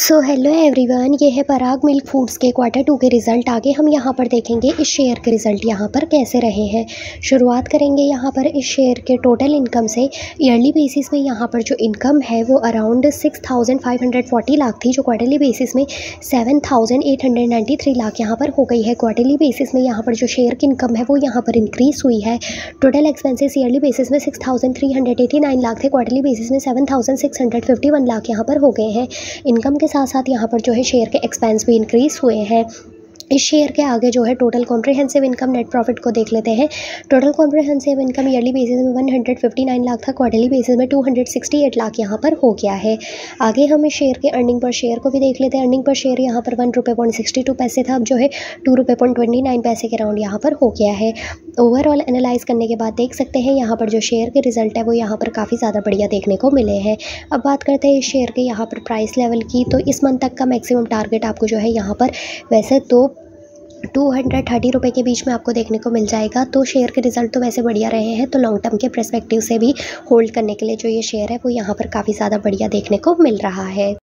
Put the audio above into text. So hello everyone, ये है Parag milk foods के Q2 के रिज़ल्ट। आगे हम यहाँ पर देखेंगे इस शेयर के रिज़ल्ट यहाँ पर कैसे रहे हैं। शुरुआत करेंगे यहाँ पर इस शेयर के टोटल इनकम से। ईयरली बेसिस में यहाँ पर जो इनकम है वो अराउंड 6,540 लाख थी, जो क्वार्टरली बेसिस में 7,893 लाख यहाँ पर हो गई है। क्वार्टरली बेसिस में यहाँ पर जो शेयर की इनकम है वो यहाँ पर इंक्रीज़ हुई है। टोटल एक्सपेंसेस ईयरली बेसिस में 6,389 लाख थे, क्वार्टरली बेसिस में 7,651 लाख यहाँ पर हो गए हैं। इनकम के साथ साथ यहाँ पर जो है शेयर के एक्सपेंस भी इंक्रीज़ हुए हैं। इस शेयर के आगे जो है total comprehensive income net profit को देख लेते हैं। Total comprehensive income yearly basis में 159 लाख था, क्वार्टरली बेसिस में 268 लाख यहाँ पर हो गया है। आगे हम इस शेयर के अर्निंग पर शेयर को भी देख लेते हैं। अर्निंग पर शेयर यहाँ पर 1.62 रुपये था, अब जो है 2.29 रुपये के राउंड यहाँ पर हो गया है। ओवरऑल एनालाइज़ करने के बाद देख सकते हैं यहाँ पर जो शेयर के रिजल्ट है वो यहाँ पर काफ़ी ज़्यादा बढ़िया देखने को मिले हैं। अब बात करते हैं इस शेयर के यहाँ पर प्राइस लेवल की, तो इस मंथ तक का मैक्सिमम टारगेट आपको जो है यहाँ पर वैसे तो 230 रुपये के बीच में आपको देखने को मिल जाएगा। तो शेयर के रिजल्ट तो वैसे बढ़िया रहे हैं, तो लॉन्ग टर्म के पर्सपेक्टिव से भी होल्ड करने के लिए जो ये शेयर है वो यहाँ पर काफ़ी ज़्यादा बढ़िया देखने को मिल रहा है।